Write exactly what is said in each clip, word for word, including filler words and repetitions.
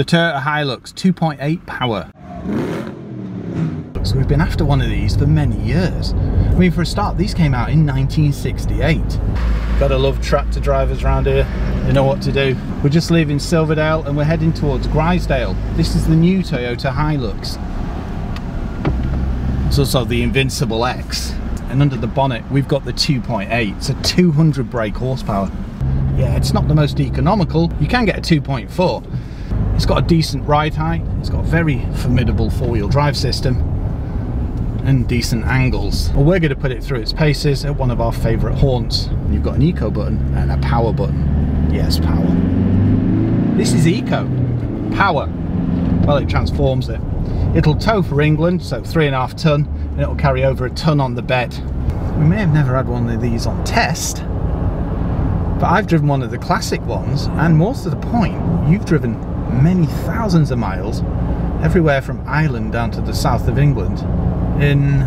The Toyota Hilux two point eight power. So we've been after one of these for many years. I mean, for a start, these came out in nineteen sixty-eight. Gotta love tractor drivers around here. They know what to do. We're just leaving Silverdale and we're heading towards Grisedale. This is the new Toyota Hilux. It's also the Invincible X. And under the bonnet, we've got the two point eight. It's a two hundred brake horsepower. Yeah, it's not the most economical. You can get a two point four. It's got a decent ride height. It's got a very formidable four-wheel drive system. And decent angles. Well, we're going to put it through its paces at one of our favourite haunts. You've got an eco button and a power button. Yes, power. This is eco. Power. Well, it transforms it. It'll tow for England, so three and a half ton, and it'll carry over a ton on the bed. We may have never had one of these on test, but I've driven one of the classic ones, and more to the point, you've driven many thousands of miles everywhere from Ireland down to the south of England. In,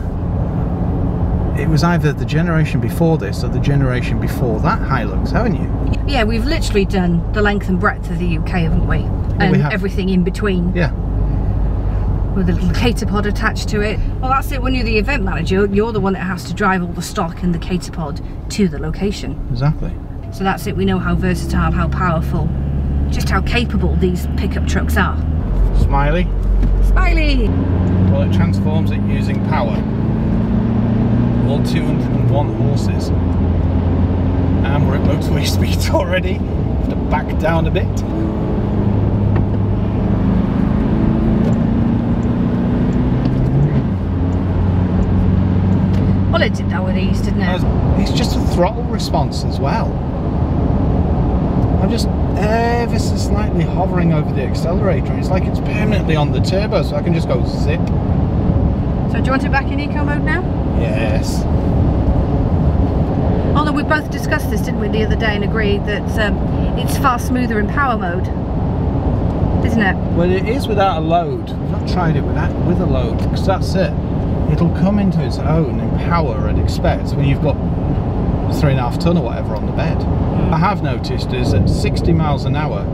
it was either the generation before this or the generation before that Hilux, haven't you? Yeah, we've literally done the length and breadth of the U K, haven't we? And well, we have. Everything in between. Yeah. With a little caterpod attached to it. Well, that's it, when you're the event manager, you're the one that has to drive all the stock and the caterpod to the location. Exactly. So that's it, we know how versatile, how powerful, just how capable these pickup trucks are. Smiley. Smiley! Well, it transforms it using power. All two hundred and one horses. And we're at motorway speeds already. Have to back down a bit. Well, it did that with ease, didn't it? It's just a throttle response as well. I'm just ever so slightly hovering over the accelerator, and it's like it's permanently on the turbo, so I can just go zip. So do you want it back in eco mode now? Yes. Although we both discussed this, didn't we, the other day, and agreed that um, it's far smoother in power mode, isn't it? Well, it is without a load. We've not tried it with that, with a load, because that's it. It'll come into its own in power, I'd expect, when you've got three and a half ton or whatever on the bed. I have noticed is at sixty miles an hour,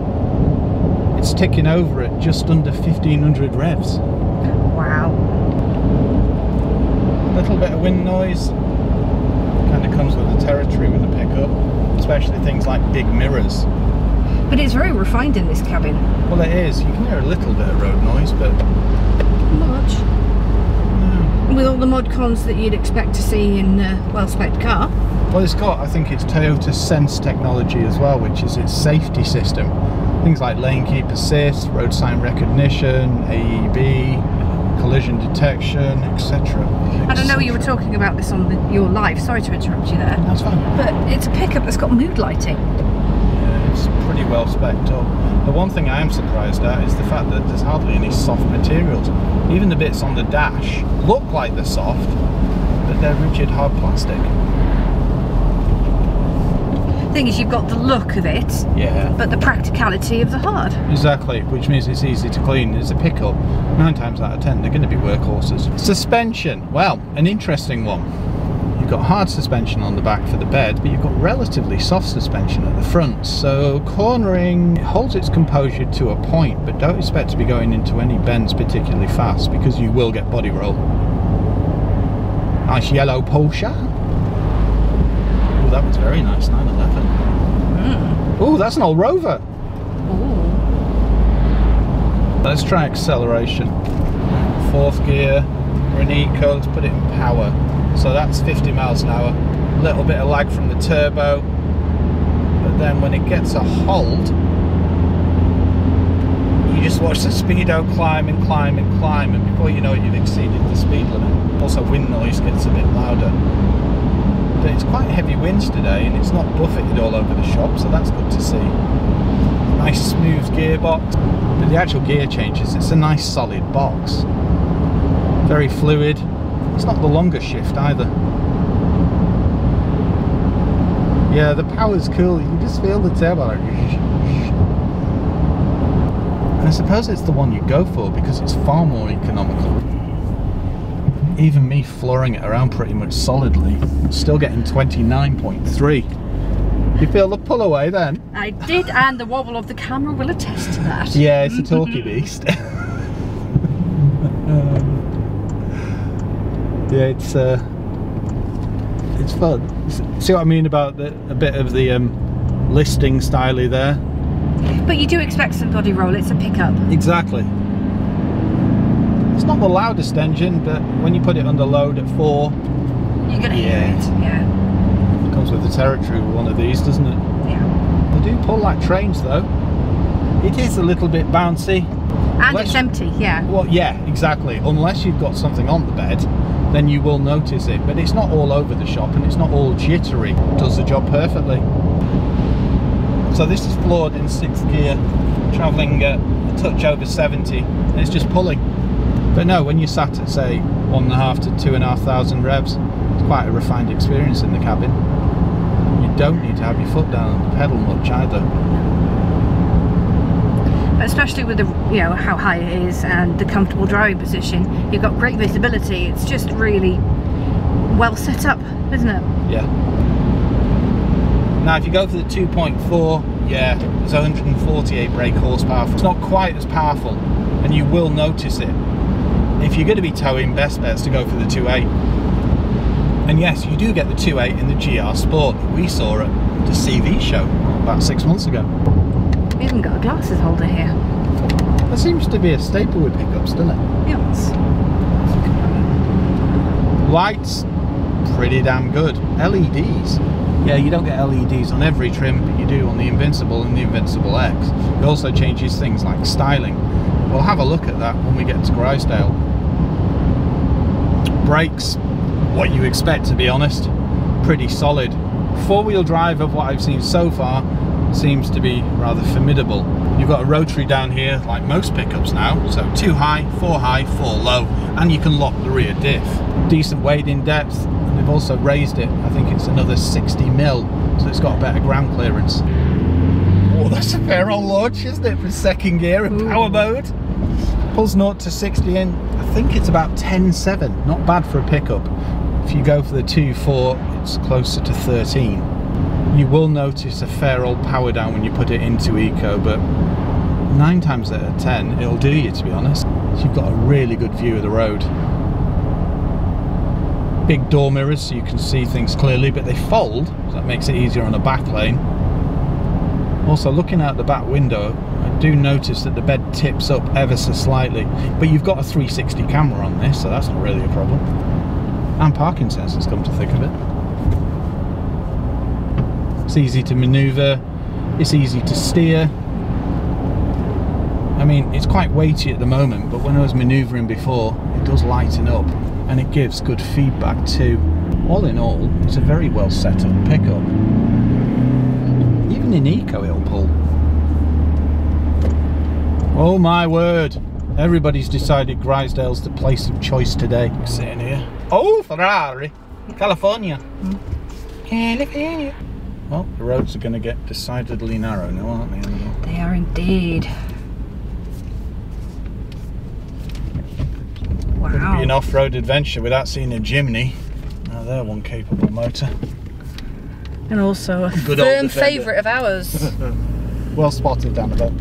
it's ticking over at just under fifteen hundred revs. Wow. A little bit of wind noise kind of comes with the territory with the pickup, especially things like big mirrors. But it's very refined in this cabin. Well, it is. You can hear a little bit of road noise, but not much. With all the mod cons that you'd expect to see in a well-spec car. Well, it's got, I think it's Toyota Sense technology as well, which is its safety system. Things like lane keep assist, road sign recognition, A E B, collision detection, et cetera. And I know you were talking about this on the, your live, sorry to interrupt you there. That's fine. But it's a pickup that's got mood lighting. Yeah, it's pretty well spec'd up. The one thing I am surprised at is the fact that there's hardly any soft materials. Even the bits on the dash look like they're soft, but they're rigid hard plastic. The thing is, you've got the look of it, yeah, but the practicality of the hard. Exactly, which means it's easy to clean. It's a pickup. Nine times out of ten, they're going to be workhorses. Suspension, well, an interesting one. You've got hard suspension on the back for the bed, but you've got relatively soft suspension at the front. So cornering holds its composure to a point, but don't expect to be going into any bends particularly fast because you will get body roll. Nice yellow Porsche. Oh, that was very nice, nine eleven. Mm. Oh, that's an old Rover. Ooh. Let's try acceleration. Fourth gear, we're in eco, let's put it in power. So that's fifty miles an hour, a little bit of lag from the turbo, but then when it gets a hold, you just watch the speedo climb and climb and climb, and before you know it, you've exceeded the speed limit. Also, wind noise gets a bit louder. But it's quite heavy winds today, and it's not buffeted all over the shop, so that's good to see. Nice smooth gearbox, but the actual gear changes, it's a nice solid box. Very fluid. It's not the longest shift either. Yeah, the power's cool. You can just feel the turbo. And I suppose it's the one you go for because it's far more economical. Even me flooring it around pretty much solidly, still getting twenty-nine point three. You feel the pull away then? I did, and the wobble of the camera will attest to that. Yeah, it's a talky beast. um, yeah, it's uh, it's fun. See what I mean about the, a bit of the um, listing styley there? But you do expect some body roll, it's a pickup. Exactly. It's not the loudest engine, but when you put it under load at four, you're gonna yeah. hear it. Yeah. It comes with the territory with one of these, doesn't it? Yeah. They do pull like trains though. It is a little bit bouncy. And Unless, it's empty, yeah. Well, yeah, exactly. Unless you've got something on the bed, then you will notice it. But it's not all over the shop and it's not all jittery. It does the job perfectly. So this is floored in sixth gear, travelling at a touch over seventy, and it's just pulling. But no, when you're sat at say one and a half to two and a half thousand revs, it's quite a refined experience in the cabin. You don't need to have your foot down on the pedal much either. Especially with the, you know, how high it is and the comfortable driving position, you've got great visibility. It's just really well set up, isn't it? Yeah. Now if you go for the two point four, yeah, it's one hundred forty-eight brake horsepower. It's not quite as powerful, and you will notice it. If you're going to be towing, best bet's to go for the two point eight. And yes, you do get the two point eight in the G R Sport. We saw it at the C V show about six months ago. We even got a glasses holder here. That seems to be a staple with pickups, doesn't it? Yes. Lights, pretty damn good. L E Ds. Yeah, you don't get L E Ds on every trim, but you do on the Invincible and the Invincible X. It also changes things like styling. We'll have a look at that when we get to Grisedale. Brakes, what you expect to be honest, pretty solid. Four-wheel drive of what I've seen so far seems to be rather formidable. You've got a rotary down here like most pickups now, so two high, four high, four low, and you can lock the rear diff. Decent wading depth. They've also raised it, I think it's another sixty mil, so it's got a better ground clearance. Oh, that's a fair old launch, isn't it, for second gear and Ooh. power mode? Pulls zero to sixty in, I think it's about ten seven, not bad for a pickup. If you go for the two point four, it's closer to thirteen. You will notice a fair old power down when you put it into eco, but nine times out of ten, it'll do you, to be honest. You've got a really good view of the road. Big door mirrors so you can see things clearly, but they fold, so that makes it easier on a back lane. Also, looking out the back window, I do notice that the bed tips up ever so slightly, but you've got a three sixty camera on this, so that's not really a problem. And parking sensors, come to think of it. It's easy to manoeuvre, it's easy to steer. I mean, it's quite weighty at the moment, but when I was manoeuvring before, it does lighten up. And it gives good feedback too. All in all, it's a very well set up pickup. Even in eco it'll pull. Oh my word! Everybody's decided Grisedale's the place of choice today. Sitting here. Oh, Ferrari! California! California! Well, the roads are going to get decidedly narrow now, aren't they? They are indeed. Wow. Could be an off-road adventure without seeing a Jimny. Now they're one capable motor. And also a Good firm favourite of ours. Well spotted, Annabelle.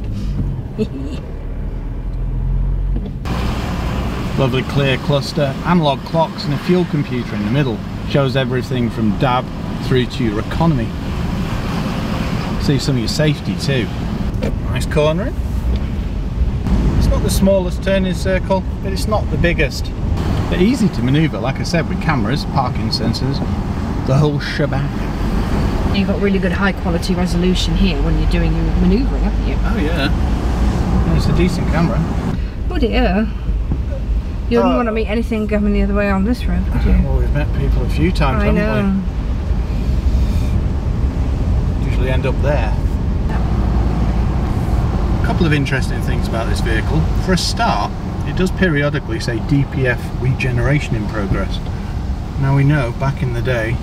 Lovely clear cluster, analog clocks and a fuel computer in the middle. Shows everything from D A B through to your economy. See some of your safety too. Nice cornering. The smallest turning circle, but it's not the biggest. They're easy to manoeuvre, like I said, with cameras, parking sensors, the whole shebang. You've got really good high quality resolution here when you're doing your manoeuvring, haven't you? Oh yeah. It's a decent camera. Oh dear. You wouldn't uh, want to meet anything going the other way on this road, would you? Well, we've met people a few times, I haven't know. we? Usually end up there. A couple of interesting things about this vehicle. For a start, it does periodically say D P F regeneration in progress. Now we know back in the day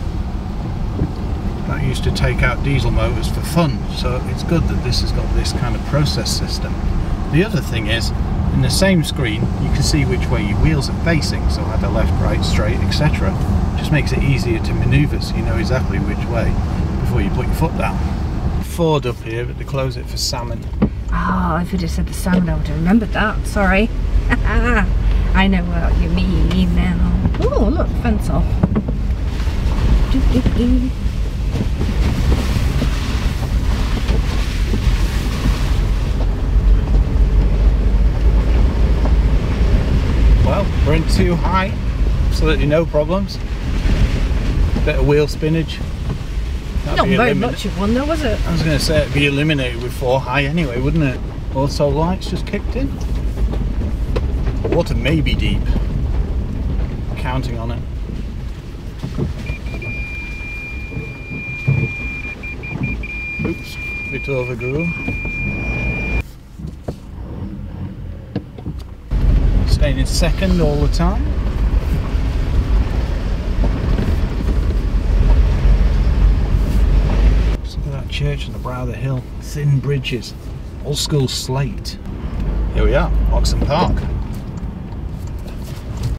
that used to take out diesel motors for fun, so it's good that this has got this kind of process system. The other thing is, in the same screen you can see which way your wheels are facing, so either left, right, straight, et cetera. Just makes it easier to manoeuvre so you know exactly which way before you put your foot down. Ford up here, but they close it for salmon. Oh, if you'd have said the salmon, I would have remembered that. Sorry. I know what you mean now. Oh, look, fence off. Do, do, do. Well, we're in too high. Absolutely no problems. Bit of wheel spinach. That'd Not very much of one though, was it? I was going to say it'd be eliminated with four high anyway, wouldn't it? Also, lights just kicked in. Water may be deep. Counting on it. Oops, bit overgrew. Staying in second all the time. Church on the brow of the hill, thin bridges, old school slate. Here we are, Oxen Park.